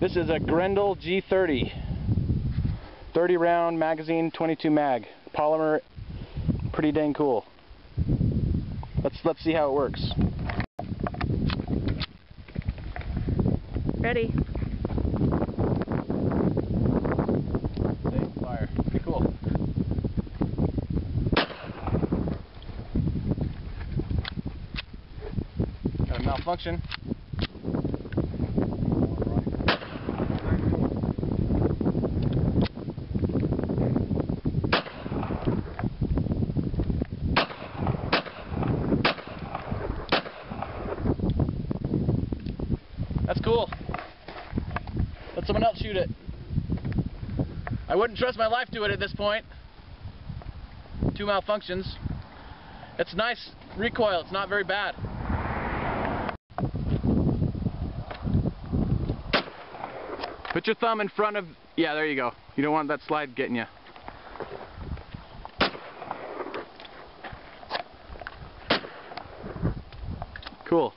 This is a Grendel P30, 30 round magazine, 22 mag, polymer, pretty dang cool. Let's see how it works. Ready. Fire. Pretty cool. Got a malfunction. That's cool. Let someone else shoot it. I wouldn't trust my life to it at this point. Two malfunctions. It's nice recoil, it's not very bad. Put your thumb in front of, yeah, there you go. You don't want that slide getting you. Cool.